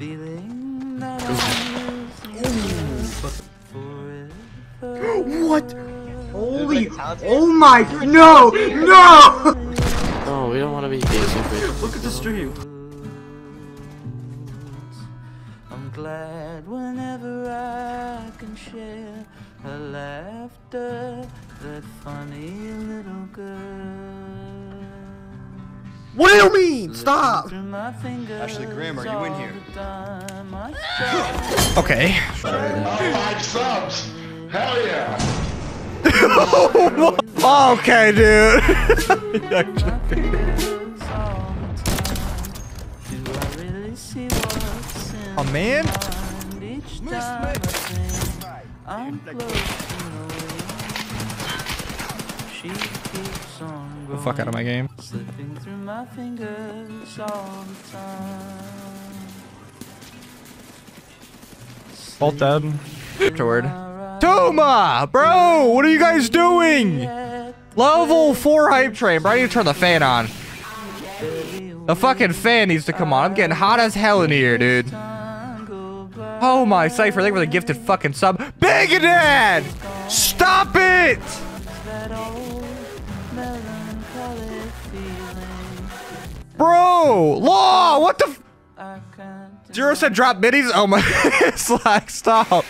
feeling that what? Holy! Oh my! No! No! No, we don't want to be engaging. Look at the stream. I'm glad whenever I can share her laughter, that funny little girl. What do you mean? Stop! Ashley Graham, are you in here? Okay. 5 subs! Hell yeah! Oh, okay, dude. A man? The fuck out of my game. Slipping through my fingers all the time. Both dead. Afterward. Toma! Bro! What are you guys doing? Level 4 hype train. Bro, I need to turn the fan on. The fucking fan needs to come on. I'm getting hot as hell in here, dude. Oh my, Cypher. Thank you for the gifted fucking sub. Big Dad! Stop it! Bro! Law! What the f- Zero said drop middies? Oh my. Slack, stop.